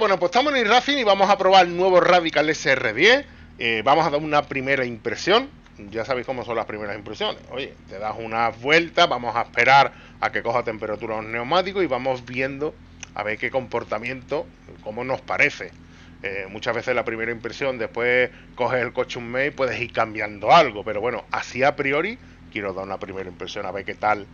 bueno, pues estamos en iRacing y vamos a probar el nuevo Radical SR10. Vamos a dar una primera impresión. Ya sabéis cómo son las primeras impresiones. Oye, te das una vuelta, vamos a esperar a que coja temperatura los neumáticos y vamos viendo a ver qué comportamiento, cómo nos parece. Muchas veces la primera impresión, después coges el coche un mes y puedes ir cambiando algo, pero bueno, así a priori quiero dar una primera impresión a ver qué tal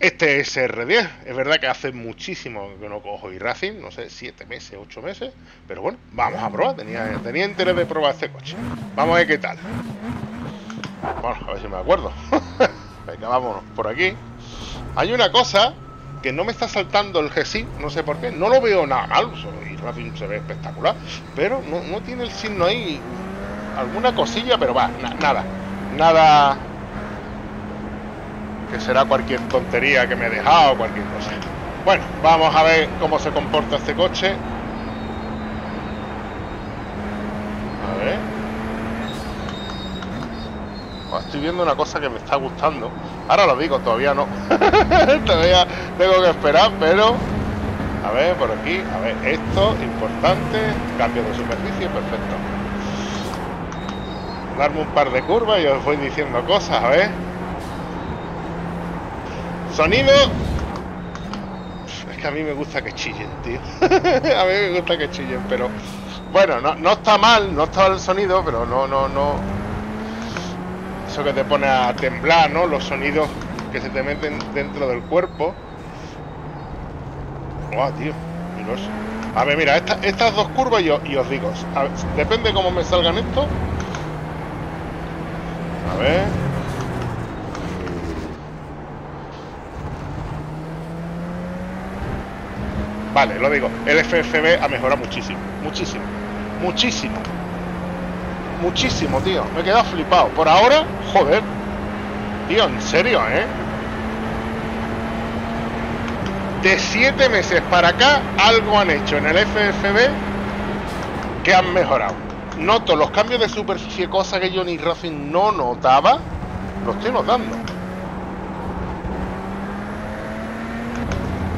este SR10. Es verdad que hace muchísimo que no cojo iRacing, no sé, 7 meses, 8 meses, pero bueno, vamos a probar. Tenía interés de probar este coche. Vamos a ver qué tal. Bueno, a ver si me acuerdo. Venga, vámonos por aquí. Hay una cosa que no me está saltando el G-SIM, no sé por qué, no lo veo nada mal, iRacing se ve espectacular, pero no tiene el signo ahí, alguna cosilla, pero va, nada que será cualquier tontería que me he dejado, cualquier cosa. Bueno, vamos a ver cómo se comporta este coche. A ver, estoy viendo una cosa que me está gustando. Ahora lo digo, todavía no. Todavía tengo que esperar, pero... A ver, por aquí. A ver, esto, importante. Cambio de superficie, perfecto. Darme un par de curvas y os voy diciendo cosas, a ver. Sonido. Es que a mí me gusta que chillen, tío. A mí me gusta que chillen, pero... Bueno, no está mal, no está el sonido, pero no... Eso que te pone a temblar, ¿no? Los sonidos que se te meten dentro del cuerpo. ¡Guau, tío! Miroso. A ver, mira, estas dos curvas y os digo, a ver, depende cómo me salgan esto. A ver. Vale, lo digo. El FFB ha mejorado muchísimo. Muchísimo. Muchísimo. Muchísimo, tío. Me he quedado flipado. Por ahora, joder. Tío, en serio, ¿eh? De 7 meses para acá, algo han hecho en el FFB que han mejorado. Noto los cambios de superficie, cosa que yo ni iRacing no notaba. Lo estoy notando.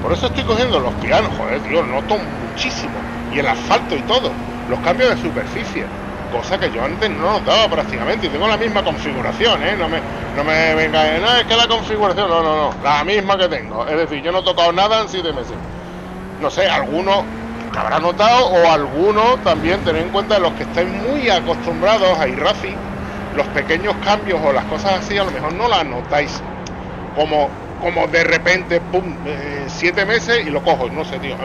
Por eso estoy cogiendo los pianos, joder, tío. Noto muchísimo. Y el asfalto y todo. Los cambios de superficie. Cosa que yo antes no notaba prácticamente. Y tengo la misma configuración, ¿eh? No me venga, no, es que la configuración. No, la misma que tengo. Es decir, yo no he tocado nada en 7 meses. No sé, alguno habrá notado. O alguno también, tened en cuenta, los que estáis muy acostumbrados a iRacing, los pequeños cambios o las cosas así, a lo mejor no las notáis. Como de repente, pum, 7 meses y lo cojo. No sé, tío,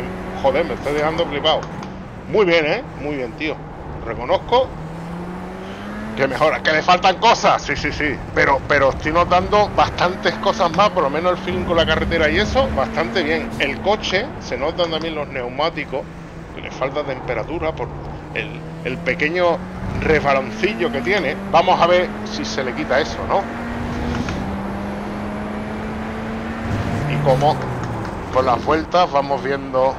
joder, me estoy dejando flipado. Muy bien, ¿eh? Muy bien, tío. Reconozco que mejora, que le faltan cosas, sí, pero estoy notando bastantes cosas más, por lo menos el feeling con la carretera y eso, bastante bien. El coche, se notan también los neumáticos, que le falta temperatura por el pequeño resbaloncillo que tiene. Vamos a ver si se le quita eso, ¿no? Y como con las vueltas vamos viendo...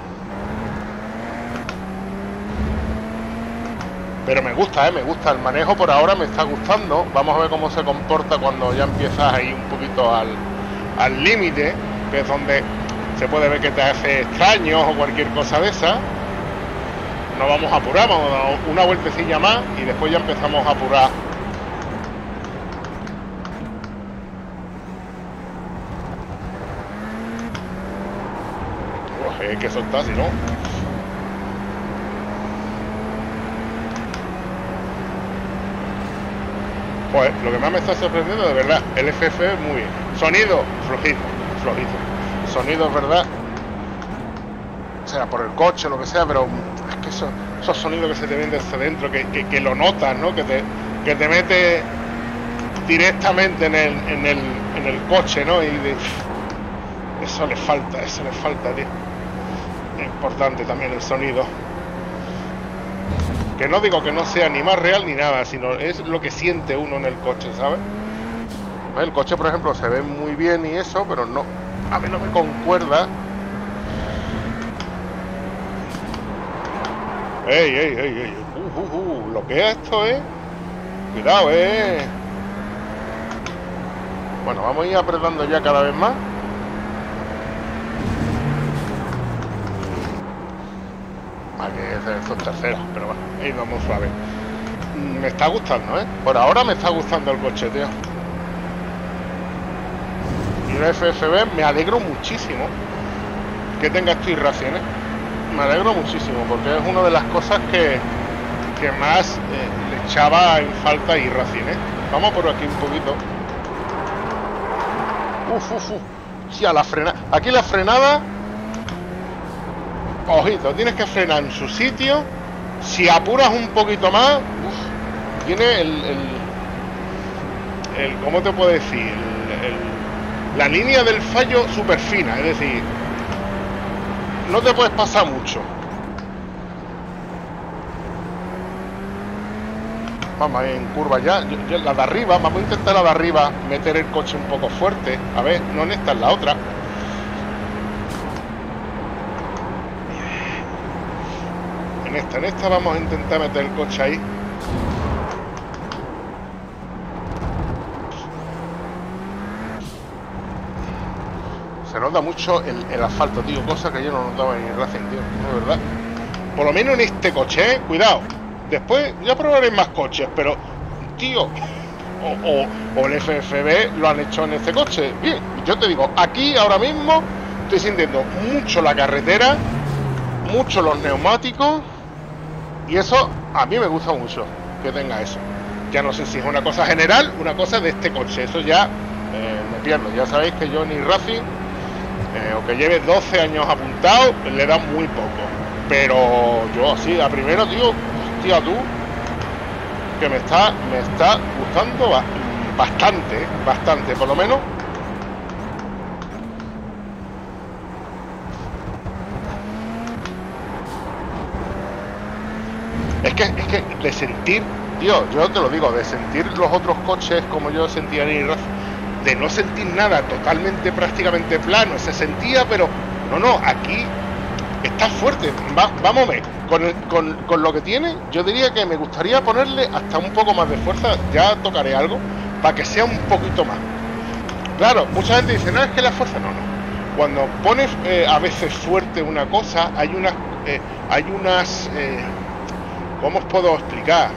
Pero me gusta, me gusta el manejo, por ahora me está gustando. Vamos a ver cómo se comporta cuando ya empiezas ahí un poquito al límite, que es donde se puede ver que te hace extraños o cualquier cosa de esa. No vamos a apurar, vamos a dar una vueltecilla más y después ya empezamos a apurar. Uf, hay que soltar, si no... Pues lo que más me está sorprendiendo, de verdad, el FFB muy bien. Sonido, flojito. Sonido, es verdad. Será por el coche, lo que sea, pero es que esos sonidos que se te ven desde dentro, que lo notas, ¿no? Que te mete directamente en el coche, ¿no? Y eso le falta, tío. Es importante también el sonido. Que no digo que no sea ni más real ni nada, sino es lo que siente uno en el coche, ¿sabes? El coche, por ejemplo, se ve muy bien y eso, pero no, a mí no me concuerda. ¡Ey! Lo que es esto, ¿eh? Cuidado, ¿eh? Bueno, vamos a ir apretando ya cada vez más. normal que son terceras, pero bueno, he ido muy suave. Me está gustando, ¿eh? Por ahora me está gustando el coche, tío. Y el FFB, me alegro muchísimo que tenga estos iRacing, ¿eh? Me alegro muchísimo, porque es una de las cosas que más le echaba en falta iRacing, ¿eh? Vamos por aquí un poquito. Sí, a la frenada. Aquí la frenada, ojito, tienes que frenar en su sitio. Si apuras un poquito más, tiene el ¿cómo te puedo decir? La línea del fallo súper fina, es decir, no te puedes pasar mucho. Vamos en curva ya, yo la de arriba, vamos a intentar la de arriba, meter el coche un poco fuerte. A ver, no en esta, en la otra. En esta vamos a intentar meter el coche ahí. Se nota mucho el asfalto, tío, cosa que yo no notaba en iRacing, tío, de verdad. Por lo menos en este coche, cuidado. Después ya probaré más coches, pero, tío, o el FFB lo han hecho en este coche. Bien, yo te digo, aquí ahora mismo estoy sintiendo mucho la carretera, mucho los neumáticos, y eso a mí me gusta mucho, que tenga eso. Ya no sé si es una cosa general, una cosa de este coche, eso ya me pierdo. Ya sabéis que yo en iRacing, o que lleve 12 años apuntado, le da muy poco. Pero yo así, a primero, tío... Hostia, tú, que me está gustando bastante, por lo menos. Es que de sentir, tío, yo te lo digo, de sentir los otros coches como yo sentía en iRacing, de no sentir nada, totalmente, prácticamente plano, se sentía, pero no, aquí está fuerte. Vamos a ver, con lo que tiene, yo diría que me gustaría ponerle hasta un poco más de fuerza. Ya tocaré algo para que sea un poquito más. Claro, mucha gente dice, no, es que la fuerza no. Cuando pones a veces fuerte una cosa, hay unas ¿cómo os puedo explicar?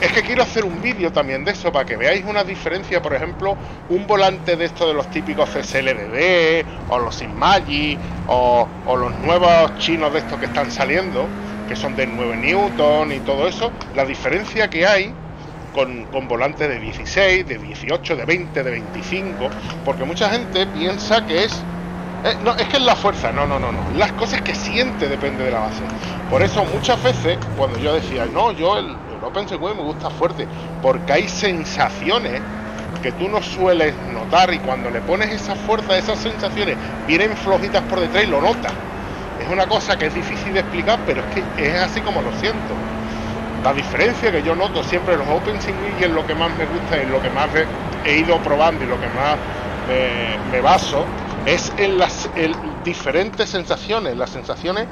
Es que quiero hacer un vídeo también de eso, para que veáis una diferencia. Por ejemplo, un volante de estos de los típicos CSLDB, o los Simagic, o los nuevos chinos de estos que están saliendo, que son de 9 Newton y todo eso, la diferencia que hay con volantes de 16, de 18, de 20, de 25, porque mucha gente piensa que es... no, es que es la fuerza, no, las cosas que siente depende de la base. Por eso muchas veces, cuando yo decía, no, yo el SimCube me gusta fuerte, porque hay sensaciones que tú no sueles notar, y cuando le pones esa fuerza, esas sensaciones vienen flojitas por detrás y lo notas. Es una cosa que es difícil de explicar, pero es que es así como lo siento. La diferencia que yo noto siempre en los Open Single, y es lo que más me gusta, en lo que más he ido probando y lo que más me baso, es en las diferentes sensaciones. Las sensaciones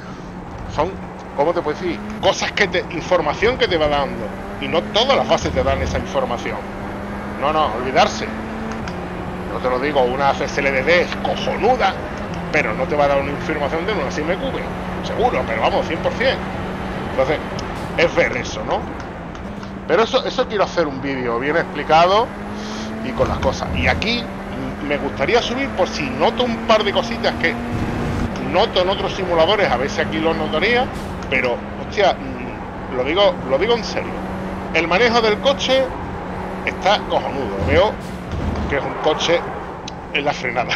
son, ¿cómo te puedo decir? Cosas que información que te va dando, y no todas las bases te dan esa información. No, olvidarse. No te lo digo, una CSLDB es cojonuda, pero no te va a dar una información de una SimCube, seguro, pero vamos, 100%. Entonces, es ver eso, ¿no? Pero eso quiero hacer un vídeo bien explicado y con las cosas. Y aquí me gustaría subir, por si noto un par de cositas que noto en otros simuladores, a veces aquí lo notaría, pero, hostia, lo digo en serio. El manejo del coche está cojonudo. Veo que es un coche en la frenada.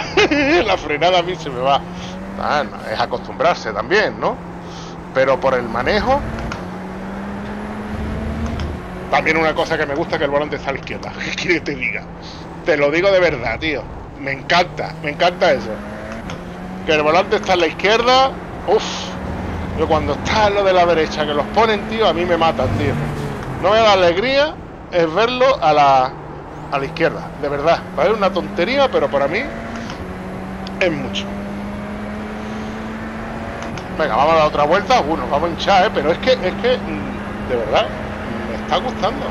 La frenada a mí se me va. Es acostumbrarse también, ¿no? Pero por el manejo... También una cosa que me gusta, que el volante está a la izquierda. ¿Qué quieres que te diga? Te lo digo de verdad, tío. Me encanta eso. Que el volante está a la izquierda. Uff. Pero cuando está lo de la derecha, que los ponen, tío, a mí me matan, tío. No me da alegría es verlo a la izquierda, de verdad. Parece una tontería, pero para mí es mucho. Venga, vamos a la otra vuelta. Nos vamos a hinchar, ¿eh? Pero es que, de verdad, me está gustando.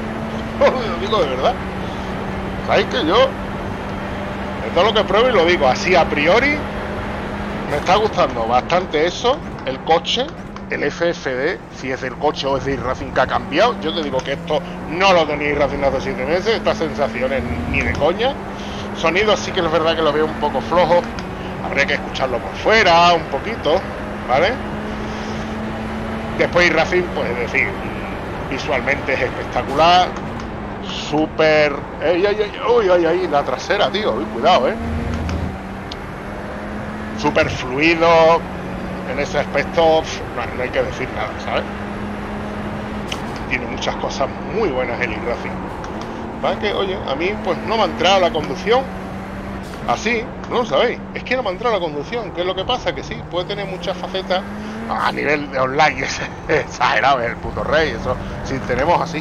Lo digo de verdad. Sabéis que yo, de todo lo que pruebo, y lo digo así a priori, me está gustando bastante eso, el coche, el FFB, si es el coche o es de iRacing que ha cambiado. Yo te digo que esto no lo tenía iRacing hace 7 meses, estas sensaciones ni de coña. Sonidos sí que es verdad que lo veo un poco flojo, habría que escucharlo por fuera un poquito, ¿vale? Después iRacing, pues es decir, visualmente es espectacular, súper... ¡Ay, ay, ay! ¡Uy, ay, ay! La trasera, tío, uy, cuidado, ¿eh? Súper fluido, en ese aspecto no hay que decir nada, ¿sabes? Tiene muchas cosas muy buenas el iRacing. Para que, oye, a mí pues no me ha entrado la conducción así, no lo sabéis, es que no me ha entrado la conducción, que es lo que pasa, que sí, puede tener muchas facetas a nivel de online, es exagerado, es el puto rey, eso sí tenemos así.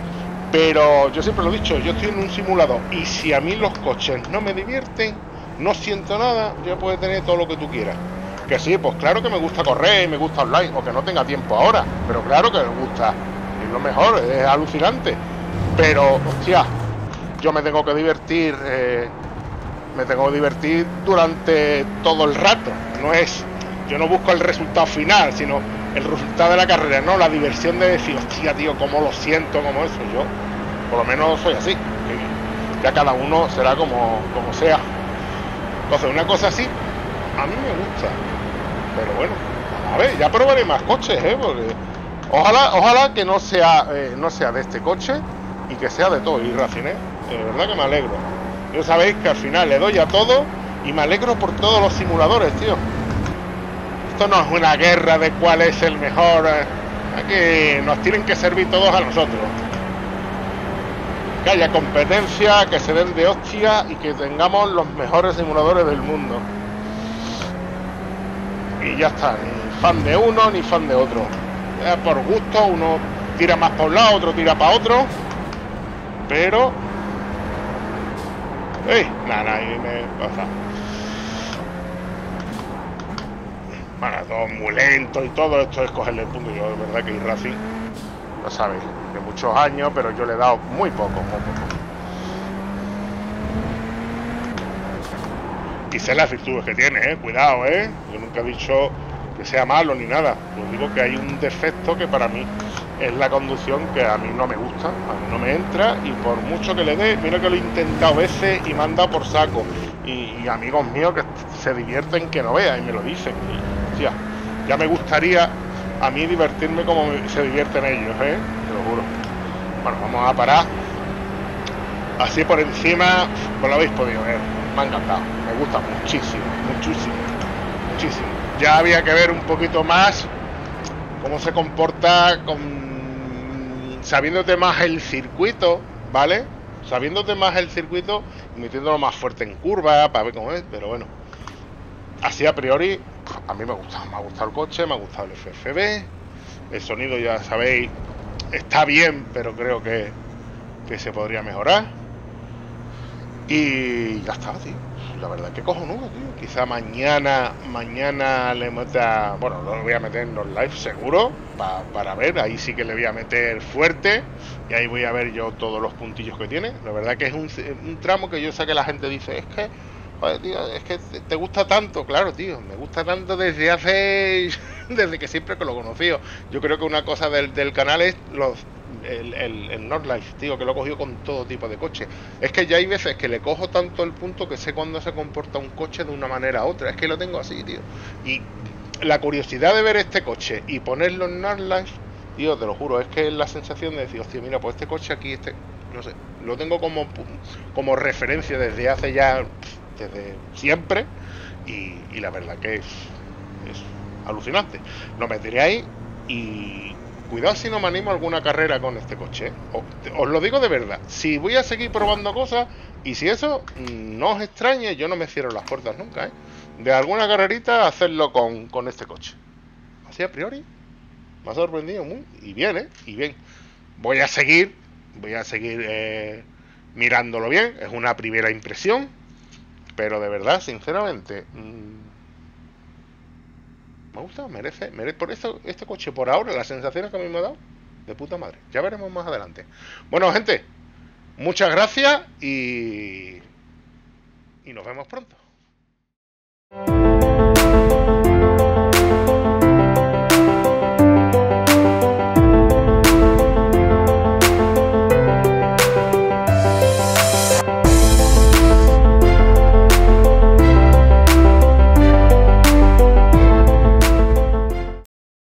Pero yo siempre lo he dicho, yo estoy en un simulador y si a mí los coches no me divierten, no siento nada, yo puedo tener todo lo que tú quieras. Que sí, pues claro que me gusta correr y me gusta online, o que no tenga tiempo ahora, pero claro que me gusta, es lo mejor, es alucinante. Pero, hostia, yo me tengo que divertir, durante todo el rato. No es, yo no busco el resultado final, sino el resultado de la carrera, no la diversión de decir, hostia, tío, cómo lo siento, como eso. Yo, por lo menos, soy así. Ya cada uno será como sea. Entonces, una cosa así, a mí me gusta. Pero bueno, a ver, ya probaré más coches, porque ojalá que no sea de este coche y que sea de todo iRacing, de verdad que me alegro. Yo sabéis que al final le doy a todo y me alegro por todos los simuladores, tío. Esto no es una guerra de cuál es el mejor, aquí nos tienen que servir todos a nosotros. Que haya competencia, que se den de hostia y que tengamos los mejores simuladores del mundo. Y ya está, ni fan de uno ni fan de otro. Por gusto, uno tira más para un lado, otro tira para otro. Pero... nada, ahí me pasa. Bueno, todo muy lento y todo esto es cogerle el punto. Yo de verdad que iRacing, lo sabéis, de muchos años, pero yo le he dado muy poco, Y sé las virtudes que tiene, cuidado, yo nunca he dicho que sea malo ni nada. Yo digo que hay un defecto que para mí es la conducción, que a mí no me gusta, a mí no me entra, y por mucho que le dé, mira que lo he intentado veces y me han dado por saco, y amigos míos que se divierten que no vean y me lo dicen, y, hostia, ya me gustaría a mí divertirme como se divierten ellos, te lo juro. Bueno, vamos a parar así por encima, pues lo habéis podido ver, me ha encantado, me gusta muchísimo, muchísimo, muchísimo. Ya había que ver un poquito más cómo se comporta sabiéndote más el circuito, ¿vale? Sabiéndote más el circuito y metiéndolo más fuerte en curva para ver cómo es, pero bueno. Así a priori, a mí me ha gustado el coche, me ha gustado el FFB. El sonido, ya sabéis, está bien, pero creo que se podría mejorar. Y ya está, tío. La verdad que cojonudo, tío. Quizá mañana le meta... Bueno, lo voy a meter en los live seguro, para ver. Ahí sí que le voy a meter fuerte. Y ahí voy a ver yo todos los puntillos que tiene. La verdad que es un tramo que yo sé que la gente dice, es que, joder, tío, es que te gusta tanto. Claro, tío, me gusta tanto desde que siempre que lo conocí. Yo creo que una cosa del canal es el Nordschleife, tío, que lo he cogido con todo tipo de coches. Es que ya hay veces que le cojo tanto el punto que sé cuándo se comporta un coche de una manera a otra. Es que lo tengo así, tío. Y la curiosidad de ver este coche y ponerlo en Nordschleife, tío, te lo juro, es que es la sensación de decir, hostia, mira, pues este coche aquí, no sé, lo tengo como referencia desde hace ya, desde siempre. Y la verdad que es alucinante. Lo meteré ahí y... Cuidado si no me animo a alguna carrera con este coche, os lo digo de verdad. Si voy a seguir probando cosas, y si eso, no os extrañe, yo no me cierro las puertas nunca, de alguna carrerita hacerlo con este coche. Así a priori, me ha sorprendido muy, y bien, y bien. Voy a seguir mirándolo bien, es una primera impresión, pero de verdad, sinceramente... Me gusta, merece por eso este coche por ahora, las sensaciones que a mí me ha dado, de puta madre. Ya veremos más adelante. Bueno, gente, muchas gracias y nos vemos pronto.